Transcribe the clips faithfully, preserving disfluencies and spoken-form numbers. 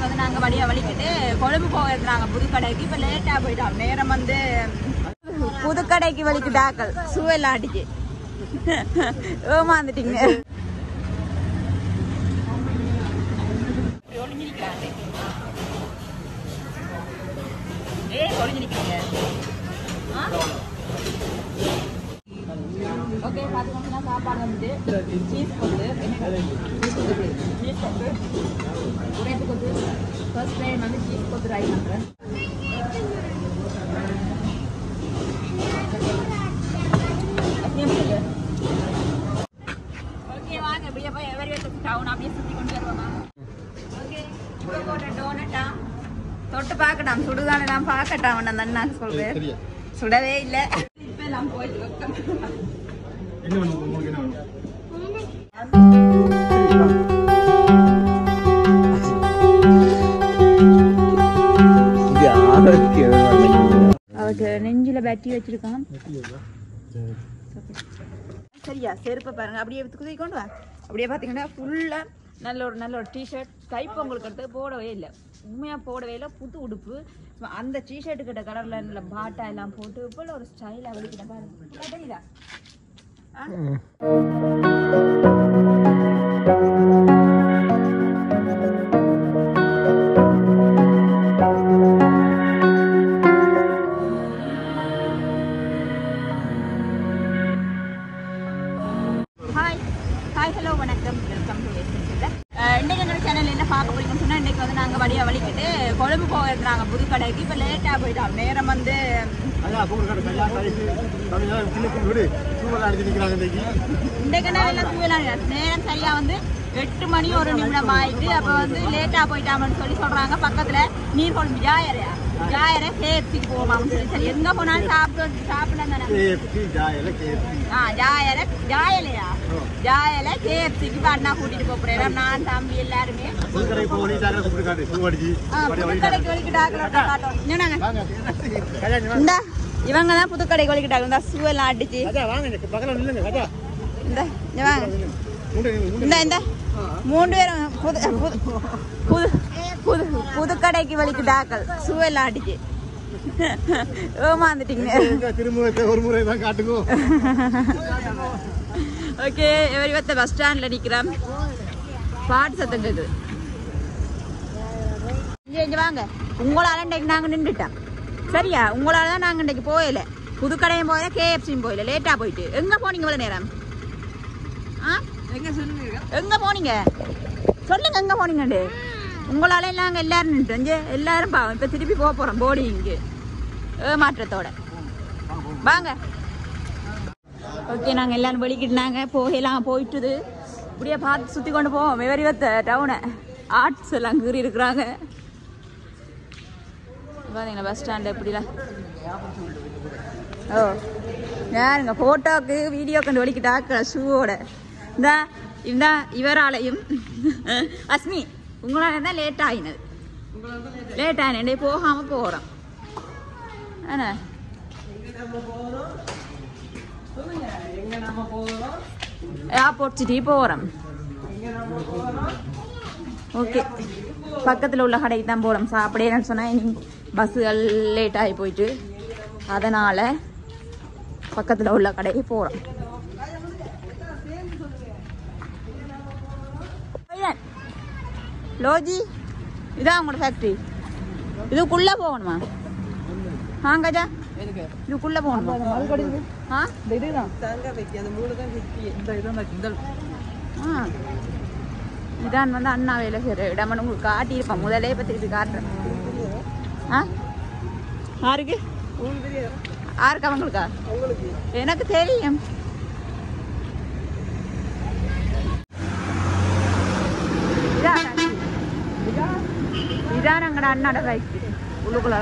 கடைக்கு வந்து நாங்கள் வழியாக வலிக்கிட்டு கொழும்பு போகிறது நாங்கள் புதுக்கடைக்கு. இப்போ லேட்டாக போயிட்டோம். நேரம் வந்து புதுக்கடைக்கு வலிக்கு டாக்கள் சுவையில் ஆட்டிக்கு ஏமாந்துட்டீங்க. ஏன் ஒழிஞ்சு நிற்கிறீங்க? ஓகே பார்த்தீங்கன்னா சாப்பாடு வந்துட்டு சீஸ் கொண்டு சீஸ் கொண்டு உடைத்து கொண்டு ஃபர்ஸ்ட் டைம் வந்து சீஸ் கொண்டு ட்ரை பண்ணுறேன். ஓகே வாங்க இப்படியே போய் எவரி வச்சு டவுன் அப்படியே சுற்றி கொண்டு வருவோமா? ஓகே இப்போ போட்ட டோனட்டா தொட்டு பார்க்கட்டான் சுடுதானே நான் பார்க்கட்டான் நான் தானே நான் சொல்கிறேன் சுடவே இல்லை. இப்போ எல்லாம் போயிட்டு என்ன பண்ணுவோம் என்ன பண்ணுவோம் இது ஆபத்து அவருக்கு நெஞ்சில பேட்டி வச்சிருக்கான். சரியா செருப்பை பாருங்க அப்படியே குதிரை கொண்டு வா. அப்படியே பார்த்தீங்கன்னா ஃபுல்லாக நல்ல ஒரு நல்ல ஒரு டிஷர்ட் டைப் உங்களுக்கு எடுத்து போடவே இல்லை. உண்மையாக போடவே இல்லை. புது உடுப்பு அந்த டிஷர்ட்டுக்கிட்ட கலரில் நல்ல பாட்டா எல்லாம் போட்டு இப்போ ஒரு ஸ்டைலாக வெளிக்கிட்ட பாருங்க. சரியா கொழும்பு போகிறது நாங்கள் புதுக்கடைக்கு. இப்போ லேட்டாக போயிட்டோம். நேரம் வந்து இன்றைக்கு நேரம் தூவலாம் நேரம் சரியாக வந்து எட்டு மணி ஒரு நிமிடம் ஆயிட்டு அப்போ வந்து லேட்டாக போயிட்டாமன்னு சொல்லி சொல்கிறாங்க. பக்கத்தில் நீர் கொழும்பு ஜாயரையா ஜாயரை கேஎஃப்சிக்கு போகலாம்னு சொல்லி சரி எங்கே போனாலும் சாப்பிட்டு சாப்பிடலாம் தானே. ஆ ஜாயரை ஜாயலையா ஜாயலை கேஎஃப்சிக்கு இப்போ அண்ணா கூட்டிகிட்டு போகிறேன். நான் தம்பி எல்லாருமே இவங்க தான் புதுக்கடை கொலிக்கிட்டாங்க சூழலாம் அடிச்சு மூன்று பேரும் புதுக்கடைக்கு வலிக்கிட்டாக்கள் சூழலாம் அடிச்சு ஏமாந்துட்டீங்க. திரும்ப ஒரு முறை தான் காட்டுக்கும். ஓகே இவத்த பஸ் ஸ்டாண்ட்ல நிக்கிறேன். பாட்டு சத்தம் கேக்குது. வாங்க உங்களால இன்றைக்கு நாங்கள் நின்றுட்டோம். சரியா உங்களால தான் நாங்கள் இன்றைக்கு போயில புதுக்கடையும் போயில கேஎஃப்சியும் போயில லேட்டாக போயிட்டு. எங்கே போனீங்க இவ்வளோ நேரம்? ஆ எங்கே போனீங்க சொல்லுங்க. எங்கே போனீங்கண்டு உங்களால நாங்கள் எல்லாரும் நின்றுட்டோம். எல்லாரும் பாவோம். இப்போ திருப்பி போக போகிறோம் போர்டிங்கு ஏமாற்றத்தோட. வாங்க ஓகே நாங்கள் எல்லாரும் வெளிக்கிட்டு நாங்கள் போகலாம் போயிட்டுது. இப்படியே பார்த்து சுற்றி கொண்டு போவோம். வெவரிவத்த டவுனை ஆர்ட்ஸ் எல்லாம் கீறி இருக்கிறாங்க. பார்த்தீங்களா பஸ் ஸ்டாண்டு எப்படிலாம். ஓ யாருங்க ஃபோட்டோக்கு வீடியோ கண்டு ஒழிக்கிட்டாக்கிற ஷூவோட இந்தா இந்தா இவராலையும் அஸ்மி உங்களால தான் லேட் ஆகினது. லேட் ஆகினே போகாமல் போகிறோம். ஆனா ஏர்போர்ட் சிட்டி போகிறோம். ஓகே பக்கத்தில் உள்ள கடைக்கு தான் போகிறோம் சாப்பிடேன்னு சொன்னால் இனி பஸ்ஸுகள் லேட்டாகி போயிட்டு அதனால் பக்கத்தில் உள்ள கடைக்கு போகிறோம். லோஜி இதான் உங்களோட ஃபேக்ட்ரி. இதுக்குள்ளே போகணுமா? ஆங்கஜா இதுக்குள்ளே போகணுமா? ஆ ஆ இதான் வந்து அண்ணா வேலை செய்கிற இடம். உங்களுக்கு காட்டியிருப்பேன் முதலே. இப்போ திருப்பி காட்டுறேன். ஆ யாருக்கு யாருக்கு அவங்களுக்கா? எனக்கு தெரியும். இதான் இதான் எங்களோட அண்ணாட காய்ச்சி உள்ளுக்குள்ள.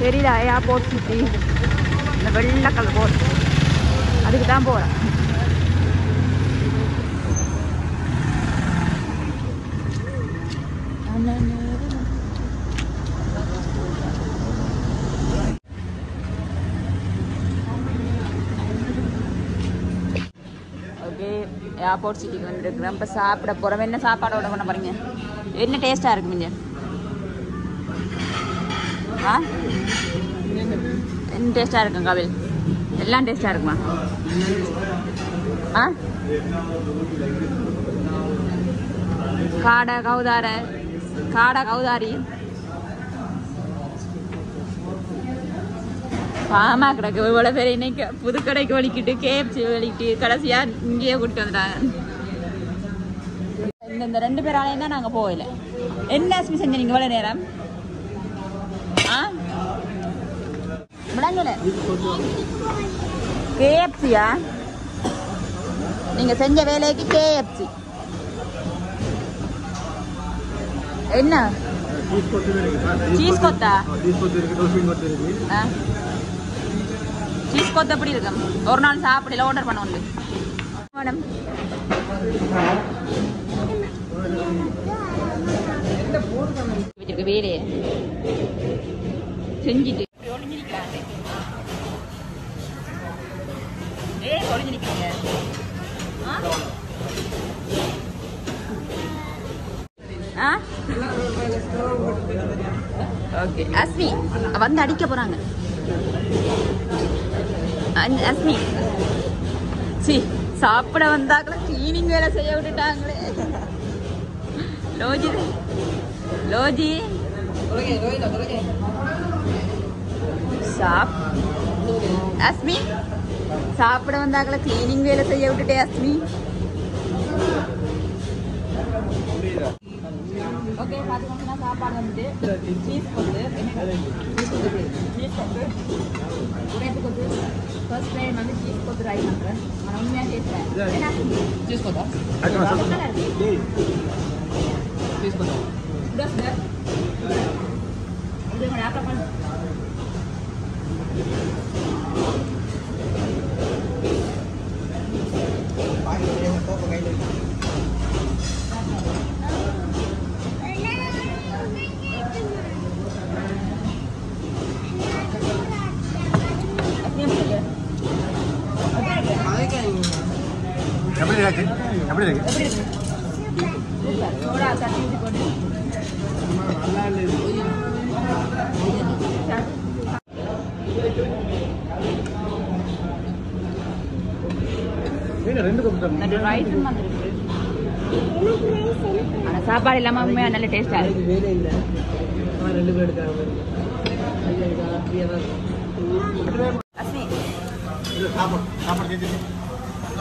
தெரியுதா ஏர்போர்ட் சிட்டி இந்த வெள்ளை கலர் போட்டு அதுக்கு தான் போகிறேன். airport city ku vandirukram appo saapda porave enna saapadu order panna paringa enna taste ah irukum inga ha enna taste ah irukum Kavil ella taste ah irukuma ha kaada kaudara kaada kaudari Pama kara ke bada pere ne ke pudu kara ke bali kite ke bali kite kara siya inge good kandra. Indan daran de perala ina nanga poile. Inna smi sanjani ke bala ne ram. Ah? Bada ne le? Ke siya. Inge sanjay bale ke ke si. Inna? Cheese kotta. Cheese kotta. Ah? Cheese coat the pretty gum. Or not sap, the order one only. Madam Singit. Okay, ask me. I want that And ask me. See, sappada vandakla cleaning vela seiya vittangle. Loji, loji. Loji, loji, loji. Sap. Ask me. Sappada vandakla cleaning vela seiya vitte ask me. Okay, Fatima, sappada vande cheese kondu. Cheese kondu. Cheese kondu. First time, I cheese for the right number. I don't know cheese for that. Cheese for that. Cheese for that. That's that. I'm going to have a சாப்பாடு இல்லாம உண்மையா நல்ல டேஸ்டா இருக்கு வேற இல்ல நான் ரெண்டு பேர் எடுத்தாங்க ஐயா இருக்கா அப்படியே தான் அஸ்மி இது சாப்பாடு சாப்பாடு கேக்குது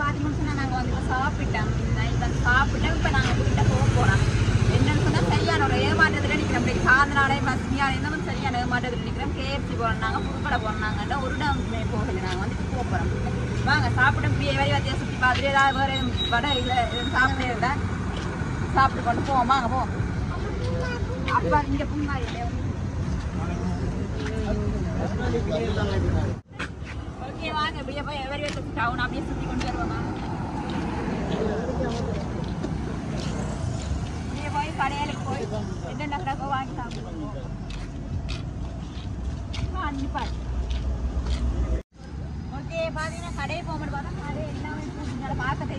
Fatima, I'm going to stop it. I'm going to stop it. I'm going to stop it. Okay, And then I'm going to go and come. Okay, but in a Saturday for my brother, I didn't have a path of the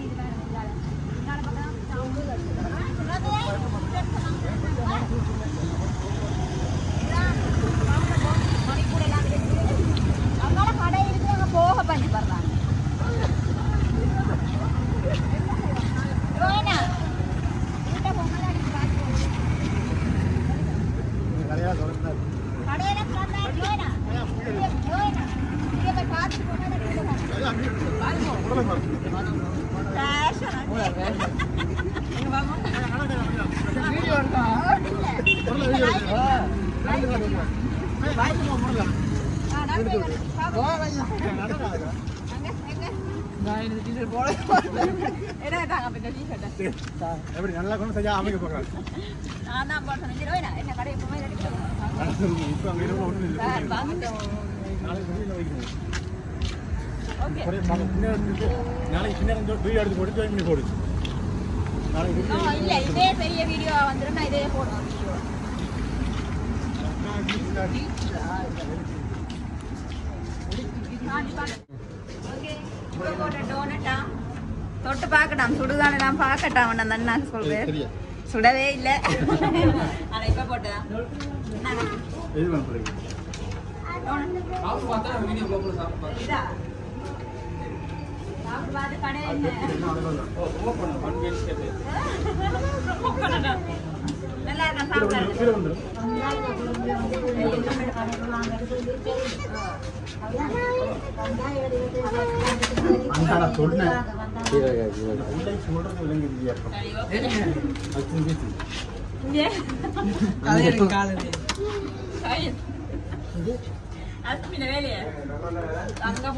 I I No, I like this video. I don't know. I did for okay. We got a donut. Thought to pack it down. So, do that and pack it down and then not school. So, that way, let I got a I'm going to go to the hospital. I'm going to go to the area. I'm going to go to the area. I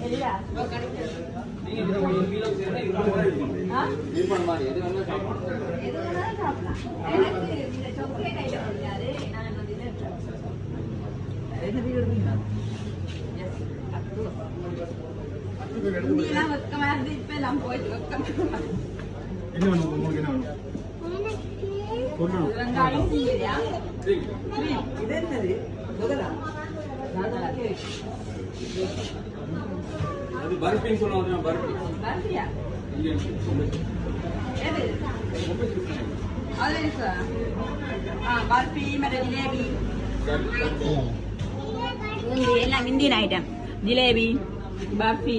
Mila, what come I did for lamp boy? What come? Anyone? Anyone? Anyone? Anyone? Rangai is there. Three. Three. Then three. What is that? Nana cake. That is barfi. So now we have barfi. Barfi. Indian. What? All this. Ah, barfi. My jalebi. Jalebi. All Indian item. Jalebi. Barfi.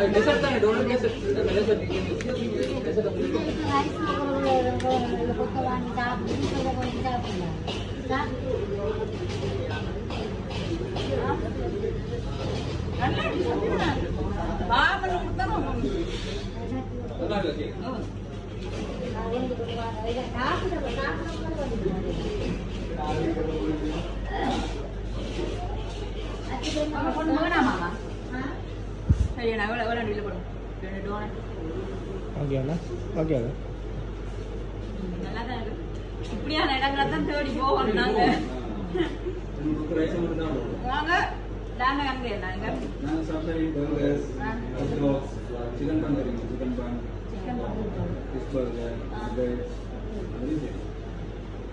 I will not be able to do it. Again, again. I I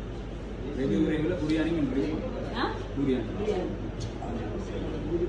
Allah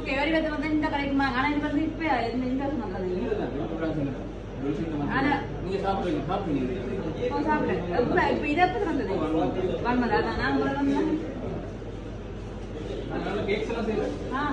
Okay, very well. The correct man. Anna in the place. In the place. Anna, you stop doing company. What's happening? I paid up for the day. One mother, and I'm going to get some of it. Ah,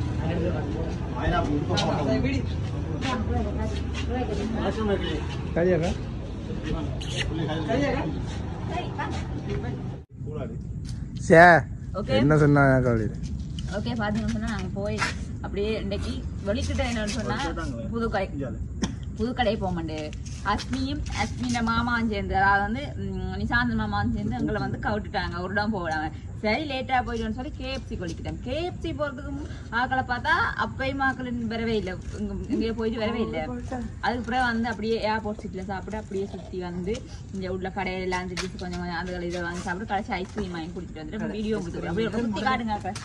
என்ன சொன்னா okay பாத்தீங்கன்னு சொன்னா நாங்க போய் அப்படியே இன்னைக்கு வெளிக்கிட்ட என்னன்னு சொன்னா புது கடை புது கடையை போக மாட்டேன். அஸ்மியும் அஸ்மியோட மாமாவும் சேர்ந்து அதாவது வந்து நிசாந்த மாமாவும் சேர்ந்து எங்களை வந்து கவுட்டுட்டாங்க ஒரு இடம் போகலாங்க. சரி லேட்டாக போயிடுவோன்னு சொல்லி கேஎஃப்சி கொளிக்கிட்டேன். கேஎஃப்சி போகிறதுக்கு ஆக்களை பார்த்தா அப்பையும் ஆக்களின் வரவே இல்லை, இங்கே போயிட்டு வரவே இல்லை. அதுக்கப்புறம் வந்து அப்படியே ஏர்போர்ட் சீட்டில் சாப்பிட்டு அப்படியே சுற்றி வந்து இந்த உள்ள கடையெல்லாம் சுற்றி கொஞ்சம் கொஞ்சம் அதுகளை இதை வாங்கி சாப்பிட்டு கடைசி ஐஸ்கிரீம் வாங்கி குடிச்சிட்டு வந்துட்டு வீடியோ கொடுத்துருவோம். அப்படியே சுற்றி காட்டுங்க பாருங்க.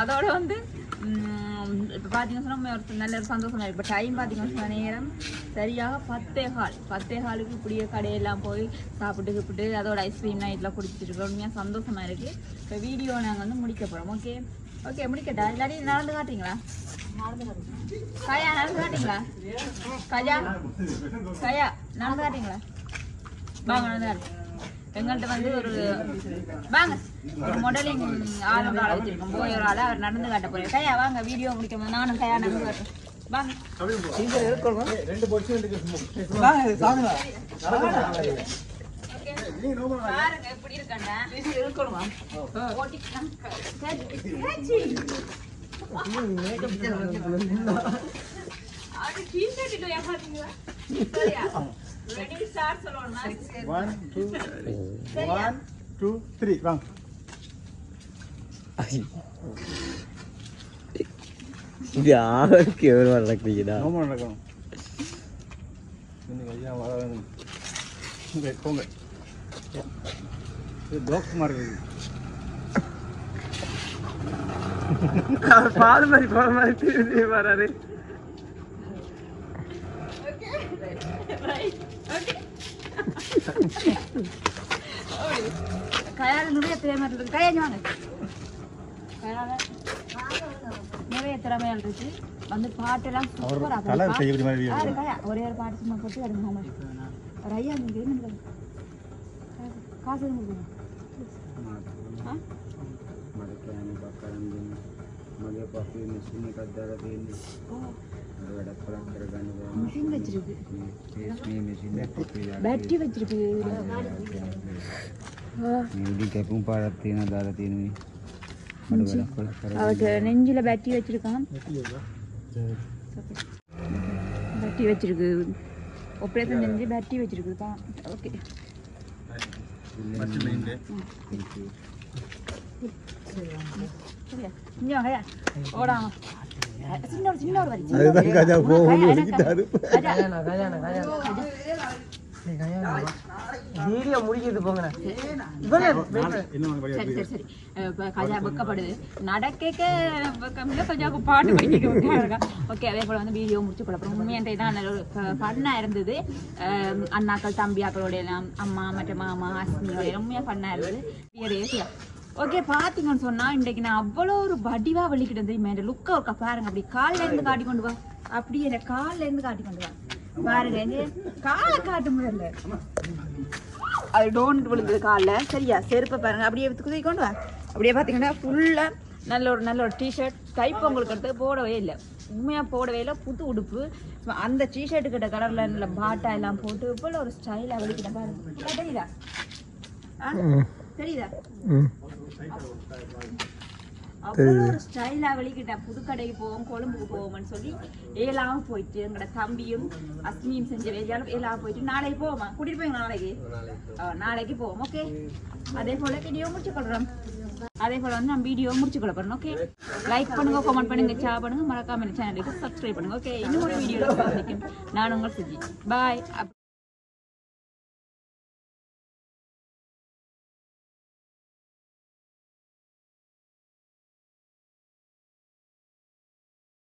அதோட வந்து இப்போ பார்த்தீங்கன்னு சொன்னால் ஒரு நல்ல ஒரு சந்தோஷம். இப்போ டைம் பார்த்தீங்கன்னு சொன்னால் நேரம் சரியாக பத்தே ஹால் பத்தே ஹாலுக்கு இப்படியே கடையெல்லாம் போய் சாப்பிட்டு சாப்பிட்டு அதோட ஐஸ்கிரீம் நைட்லாம் குடிச்சிட்ருக்கோம். உண்மையாக சந்தோஷமாக இருக்குது. இப்போ வீடியோ நாங்கள் வந்து முடிக்க போகிறோம். ஓகே ஓகே முடிக்கட்டா இல்லாட்டி நடந்து காட்டுறீங்களா? கயா நடந்து காட்டுறீங்களா? கயா கயா நடந்து காட்டுறீங்களா? வாங்க நடந்து எங்கள்கிட்ட வந்து ஒரு வாங்க ஒரு மாடலிங் ஆளும் ஆளை வச்சிருக்கோம். போய் ஒரு ஆளை அவர் நடந்து காட்ட போறேன். கையா வாங்க வீடியோ முடிக்கும். நானும் கையா நடந்து காட்டுறேன். வாங்க பாருங்க எப்படி இருக்காங்க. Ready start salon na one two one two three bang yaar kevur var rakkeeda no man rakkom ninga ya vara ninga konga ye block maar gaya kar baal mari baal mari tiri mara re கயால நிறைய திறமை இருக்கு. கயா ஞான கயால நிறைய திறமை இருக்கு. வந்து பாட்டெல்லாம் சூப்பரா பாடுறாரு. கயா ஒரே ஒரு பாட்டு சும்மா போட்டு அது மாமா ரையா நீங்க என்ன காசு கொடுங்க. हां मेरे कहने का कारण मेरे पास ये मशीन का दर्द है बड़ा थोड़ा कर गाने का मशीन बच रही है इसमें मशीन में बैटरी बच रही है. हां मेरी कैपूं पर तीन दारा तीन में बड़ा थोड़ा कर और नेंजिला बैटरी बच रही है. battery vechirukku operation nende battery vechirukku pa okay battery nende niya haya oda chinna chinna oda adha kaja po odittaru kajana kajana kajana video முடிஞ்சது போங்கடா இவனே சரி சரி சரி கஜா பக்கப்படுது நடக்கேக்க கம்மியா கஜாக்கு பாட்டு படிக்க ஓகே அதே போல வந்து வீடியோ முடிச்சு போடப்பறம் உண்மையாண்டே தான் நல்ல ஃபன்னா இருந்தது அண்ணாக்கள் தம்பியாக்களோட எல்லாம் அம்மா மற்ற மாமா அஸ்மியோட ரொம்ப ஃபன்னா இருந்தது வீடியோ ஓகே பாத்தீங்கன்னு சொன்னா இன்னைக்கு நான் அவ்வளோ ஒரு வடிவா வலிக்கிட்டு தெரியுமா இந்த லுக்கை ஒருக்கா பாருங்க அப்படி கால்ல இருந்து காட்டி கொண்டு வா அப்படியே என்ன கால்ல இருந்து காட்டி கொண்டு வா பாருங்க காலை காட்டு முடியல அது டோன்ட் விழுந்தது காலில் சரியா செருப்பை பாருங்க அப்படியே குதி கொண்டு வா அப்படியே பார்த்தீங்கன்னா ஃபுல்லாக நல்ல ஒரு நல்ல ஒரு டிஷர்ட் டைப் உங்களுக்கு எடுத்து போடவே இல்லை உண்மையாக போடவே இல்லை புது உடுப்பு அந்த டிஷர்ட்டு கிட்ட கலரில் நல்ல பாட்டா எல்லாம் போட்டு இப்போ ஒரு ஸ்டைலாக வெளிக்கிட்ட பாருங்க தெரியுதா ஆ தெரியுதா அவ்வளோ ஒரு ஸ்டைலாக வெளிக்கிட்டா புதுக்கடைக்கு போவோம் கொழும்புக்கு போவோம்னு சொல்லி ஏலாவும் போயிட்டு எங்களோட தம்பியும் அஸ்மியும் செஞ்ச வேலையாலும் ஏலாவும் போயிட்டு நாளைக்கு போவோமா கூட்டிட்டு போய் நாளைக்கு நாளைக்கு போவோம் ஓகே அதே போல வீடியோ முடிச்சுக்கொள்றோம் அதே போல வந்து நம்ம வீடியோ முடிச்சுக்கொள்ள போறோம் ஓகே லைக் பண்ணுங்க கமெண்ட் பண்ணுங்க ஷேர் பண்ணுங்க மறக்காம சேனலுக்கு சப்ஸ்கிரைப் பண்ணுங்க ஓகே இன்னொரு வீடியோல சந்திக்கும் நான் உங்கள் சுஜி பாய்.